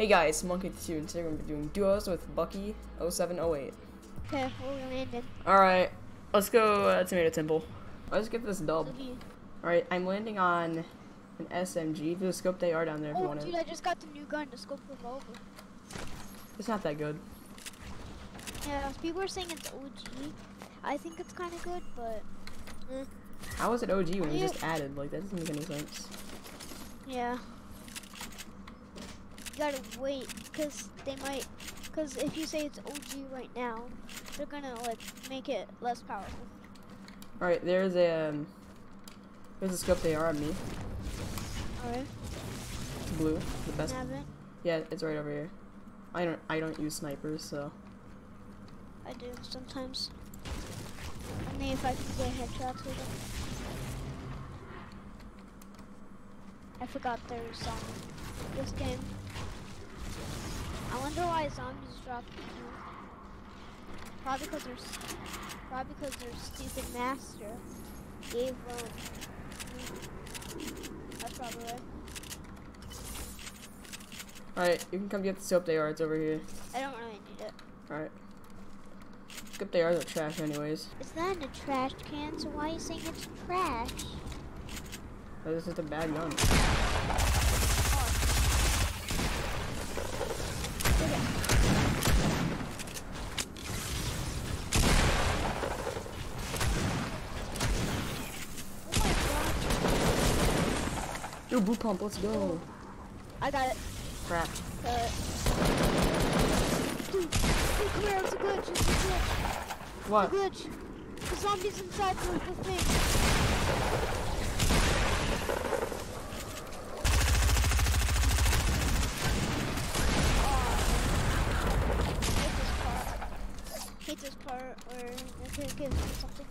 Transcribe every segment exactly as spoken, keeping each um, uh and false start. Hey guys, Monkey two, and today we're gonna be doing duos with Bucky oh seven oh eight. Okay, we're gonna end it. Alright, let's go uh, Tomato Temple. Let's get this dub. Alright, I'm landing on an S M G. There's a scope they are down there if oh, you want to. Dude, I just got the new gun to scope them over. It's not that good. Yeah, people are saying it's O G. I think it's kind of good, but... Mm. How is it O G when it just added? Like, that doesn't make any sense. Yeah. You gotta wait, because they might, because if you say it's O G right now, they're gonna like make it less powerful. All right, there's a um, there's a scope they are on me. All right. It's blue, the best. Have it? Yeah, it's right over here. I don't I don't use snipers, so. I do sometimes. Only if I can get headshots with it. I forgot there was something in this game. I wonder why zombies drop people. Probably because their probably because their stupid master gave them. That's probably right. Alright, you can come get the soap they are, it's over here. I don't really need it. Alright. Soap they are the trash anyways. It's not in a trash can, so why are you saying it's trash? Oh, this is a bad gun. Yo, boot pump, let's go. I got it. Crap. Got it. Dude, dude, come here, it's a glitch, it's a glitch. What? It's a glitch. The zombies inside the, the thing. I hate this part. I hate this part, or, okay, okay, something.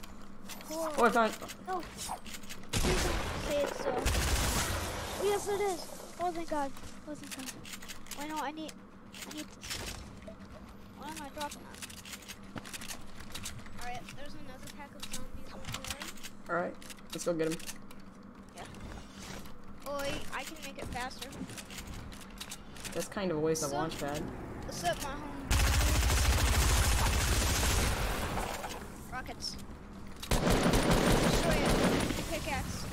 Oh, oh I found it. No. Please don't say it's so. Yes, it is. Oh, thank God. Oh, thank God. Wait, no, I need... I need this. Why am I dropping that? Alright, there's another pack of zombies over there. Alright, let's go get him. Yeah. Oh, I can make it faster. That's kind of a waste of launch pad. What's up, my homie? Rockets. Destroy it. Pickaxe.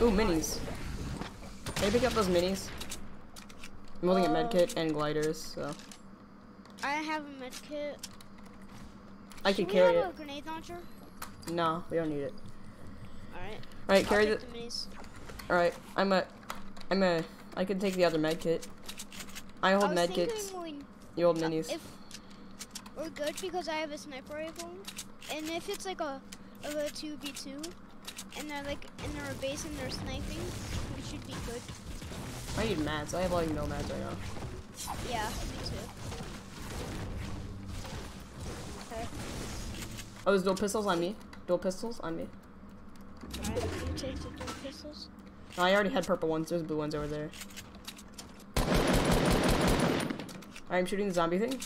Ooh, minis. Can I pick up those minis? I'm holding uh, a medkit and gliders, so. I have a medkit. I can carry it. Do we have a grenade launcher? No, we don't need it. Alright. Alright, carry the, the minis. Alright, I'm a. I'm a. I can take the other medkit. I hold medkits. You hold minis. If we're good because I have a sniper rifle. And if it's like a, a two v two. And they're like in their base and they're sniping, we should be good. I need mats. I have like no mats right now. Yeah, me too. Okay. Oh, there's dual pistols on me. Dual pistols on me. Alright, you take the dual pistols. No, I already had purple ones. There's blue ones over there. Alright, I'm shooting the zombie thing.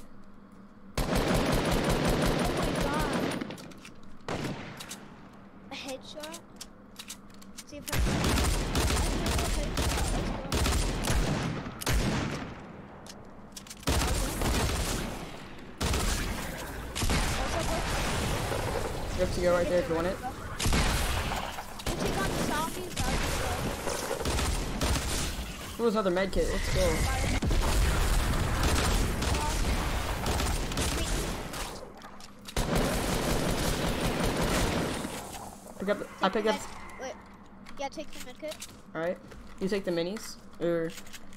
Headshot. See if I can. You have to go right there if you want it. Ooh, there's another med kit. Let's go. Pick up, I pick up. Wait. Yeah, take the medkit. Alright. You take the minis? Or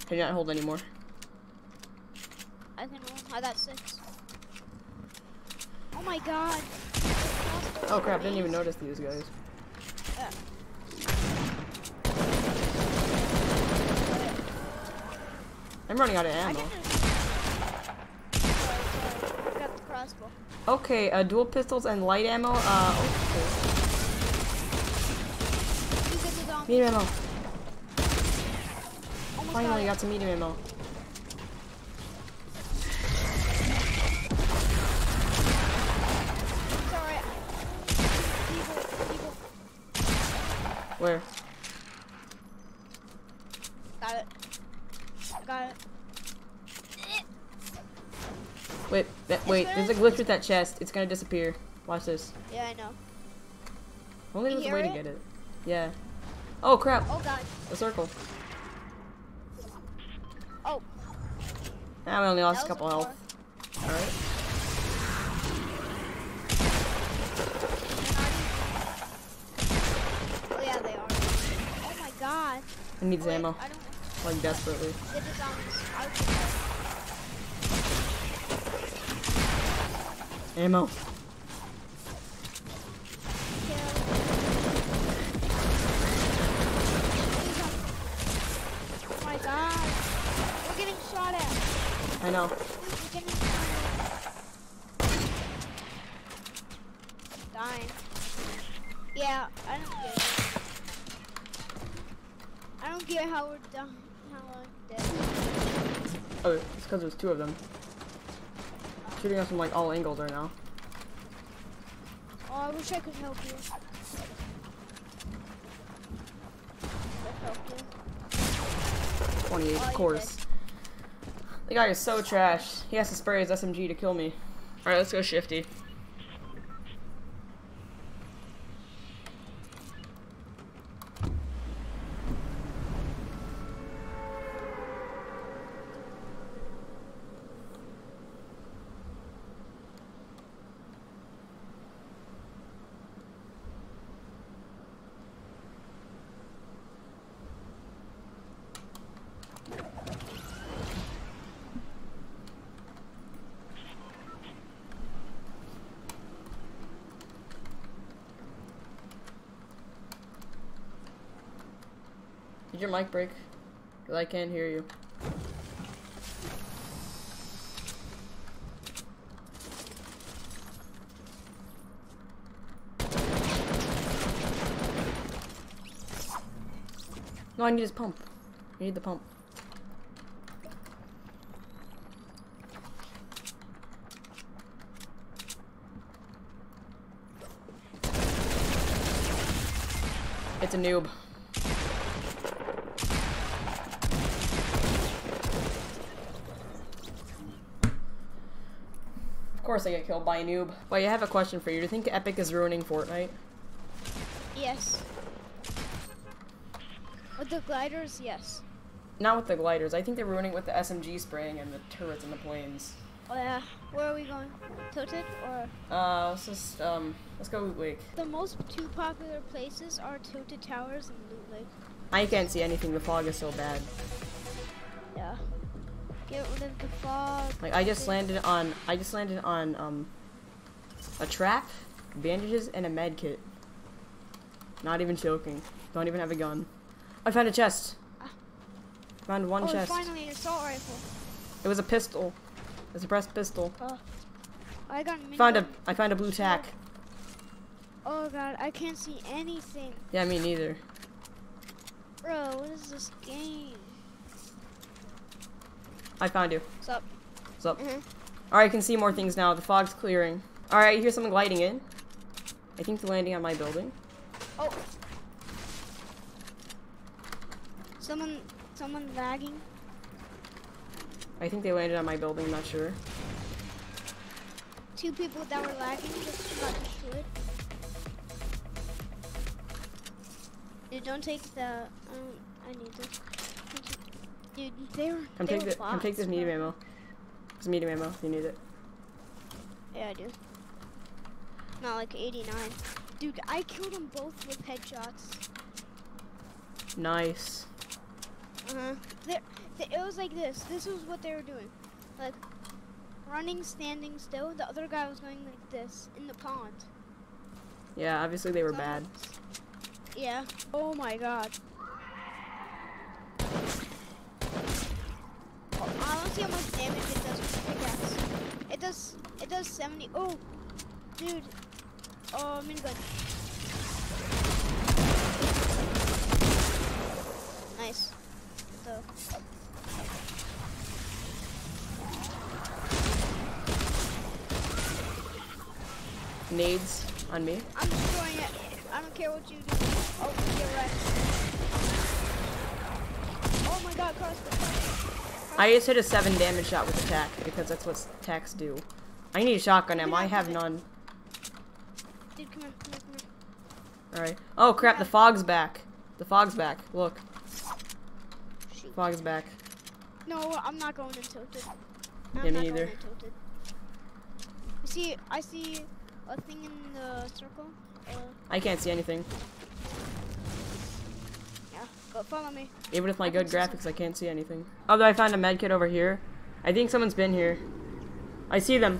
can you not hold anymore? I can hold. I got six. Oh my God. Oh crap, didn't even notice these guys. Yeah. I'm running out of ammo. I got the crossbow. Okay, uh, dual pistols and light ammo. Uh, okay. Medium ammo. Finally got some medium ammo. Where? Got it. Got it. Wait, that, wait, there's a glitch with that chest. It's gonna disappear. Watch this. Yeah, I know. Only there's a way to get it. Yeah. Oh, crap. Oh, God. A circle. Oh. Now we only lost a couple health. Alright. Oh, yeah, they are. Oh, my God. I need ammo. Like, desperately. Ammo. Oh my God. We're getting shot at. I know. We're getting shot at. Dying. Yeah, I don't get it. I don't get how we're done. How we're dead. Oh, it's because there's two of them. Shooting us from like all angles right now. Oh, I wish I could help you. twenty-eight, oh, of course. The guy is so trash. He has to spray his S M G to kill me. All right, let's go shifty. Did your mic break? Because I can't hear you. No, I need his pump. I need the pump. It's a noob. Of course I get killed by a noob. Well, I have a question for you. Do you think Epic is ruining Fortnite? Yes. With the gliders, yes. Not with the gliders. I think they're ruining it with the S M G spraying and the turrets and the planes. Oh yeah. Where are we going? Tilted or? Uh, let's just, um, let's go Loot Lake. The most two popular places are Tilted Towers and Loot Lake. I can't see anything. The fog is so bad. Yeah. Get rid of the fog. Like I just landed on, I just landed on um, a trap, bandages, and a med kit. Not even joking. Don't even have a gun. I found a chest. Ah. Found one oh, chest. Oh, finally an assault rifle. It was a pistol. It's a suppressed pistol. Uh, I got. A found a. I found a blue tack. Oh God, I can't see anything. Yeah, me neither. Bro, what is this game? I found you. What's up? What's up? Mm-hmm. Alright, I can see more things now. The fog's clearing. Alright, here's someone gliding in. I think they're landing on my building. Oh. Someone, someone lagging. I think they landed on my building, I'm not sure. Two people that were lagging just got destroyed. Dude, don't take the, um, I need this. Dude, they were, come, they take were the, bots, come take this medium ammo. It's medium ammo if you need it. Yeah, I do. Not like eighty-nine. Dude, I killed them both with headshots. Nice. Uh-huh. They, it was like this. This was what they were doing. Like, running, standing still. The other guy was going like this in the pond. Yeah, obviously they were so, bad. Yeah. Oh my God. I don't see how much damage it does with the pickaxe. It does, it does seventy. Oh, Dude, oh, minigun. Nice. So. Nades on me. I'm destroying it. I don't care what you do. Oh, you're right. Oh my god, cross the fire. I just hit a seven damage shot with attack because that's what attacks do. I need a shotgun ammo. I have none. Dude, come on, come on, come on. Alright. Oh crap, the fog's back. The fog's back. Look. Shoot. Fog's back. No, I'm not going in Tilted. I'm yeah, me not either. Going in Tilted. You see, I see a thing in the circle. Or... I can't see anything. Yeah, but follow me. Even with my I good graphics, I can't see anything. Although I found a medkit over here. I think someone's been here. I see them.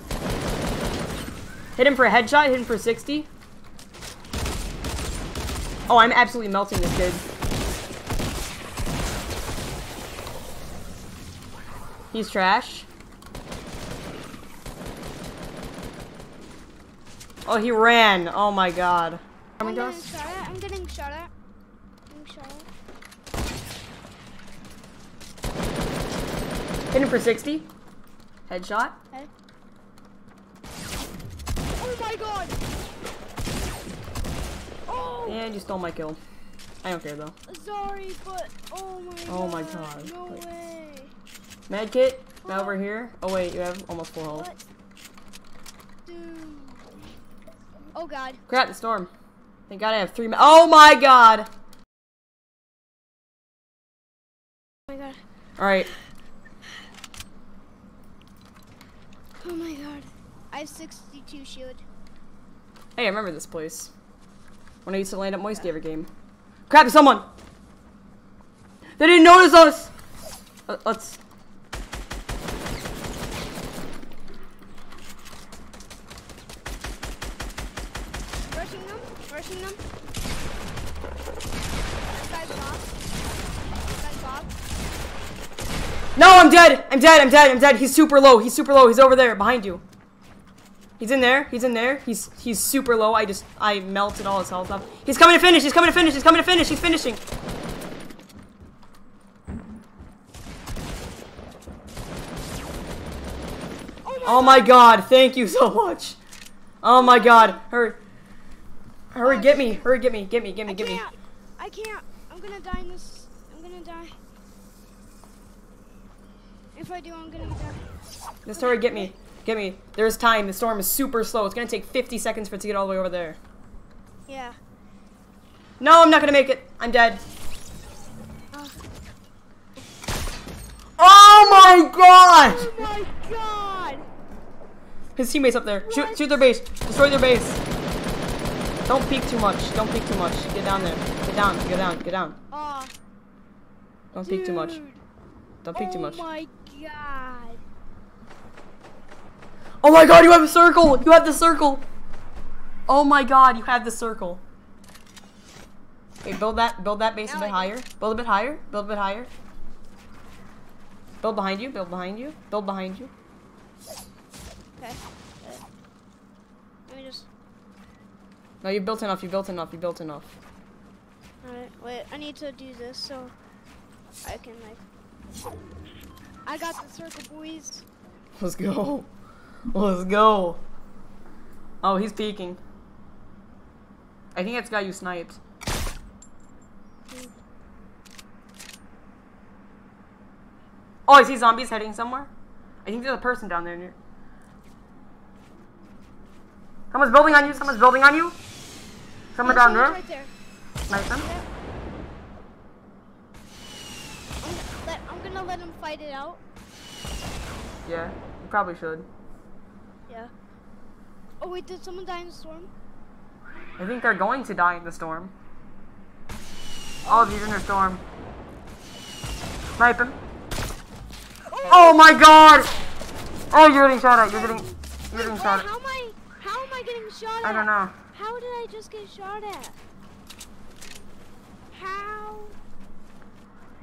Hit him for a headshot, hit him for sixty. Oh, I'm absolutely melting this dude. He's trash. Oh, he ran. Oh my god. I'm getting shot at. I'm getting shot at. I'm getting shot at. Hit him for sixty. Headshot. Hey. Oh my god. Oh. And you stole my kill. I don't care though. Sorry, but oh my god. Oh my god. No wait. Way. Medkit. Oh. Now over here. Oh wait, you have almost full health. What? Dude. Oh god. Crap, the storm. Thank god I have three ma- Oh my god! Oh my god. Alright. Oh my god. I have sixty-two shield. Hey, I remember this place. When I used to land at Moisty every game. Crap, someone! They didn't notice us! Uh, let's... Rushing them. This guy's locked. This guy's locked. No, I'm dead. I'm dead. I'm dead. I'm dead. He's super low. He's super low. He's over there behind you. He's in there. He's in there. He's he's super low. I just I melted all his health up. He's coming to finish. He's coming to finish. He's coming to finish. He's finishing. Oh my, oh my god. god. Thank you so much. Oh my god. Hurry. Hurry, get me! Hurry, get me! Get me! Get me! Get me! I can't! I'm gonna die in this. I'm gonna die. If I do, I'm gonna die. Just hurry, get me! Get me! There's time. The storm is super slow. It's gonna take fifty seconds for it to get all the way over there. Yeah. No, I'm not gonna make it. I'm dead. Oh, oh my god! Oh my god! His teammates up there. Shoot! Shoot their base. Destroy their base. Don't peek too much. Don't peek too much. Get down there. Get down. Get down. Get down. Oh, don't dude. peek too much. Don't peek oh too much. Oh my god. Oh my god, you have a circle. You have the circle. Oh my god, you have the circle. Okay, build that build that base now a bit higher. Build a bit higher. Build a bit higher. Build behind you. Build behind you. Build behind you. Okay. Let me just No, you built enough, you built enough, you built enough. Alright, wait, I need to do this so I can, like... I got the circle, boys. Let's go. Let's go. Oh, he's peeking. I think that's got you sniped. Mm. Oh, I see zombies heading somewhere. I think there's a person down there near... Someone's building on you, someone's building on you. Someone down there. Right there. Nice one. I'm, let, I'm gonna let him fight it out. Yeah, you probably should. Yeah. Oh wait, did someone die in the storm? I think they're going to die in the storm. Oh, he's in the storm. Snipe him. Oh, oh my god! Oh, you're getting shot at. You're getting, you're getting shot at. How am I, how am I getting shot at? I don't know. How did I just get shot at? How?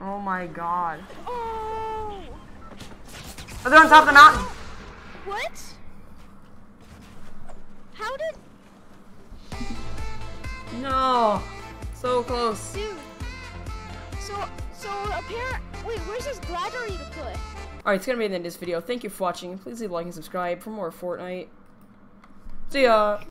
Oh my god. Oh! Are they on top of the mountain? What? How did So close. Dude. So, so apparently, wait, where's this gladiator to put? Alright, it's gonna be the end of this video. Thank you for watching. Please leave a like and subscribe for more Fortnite. See ya!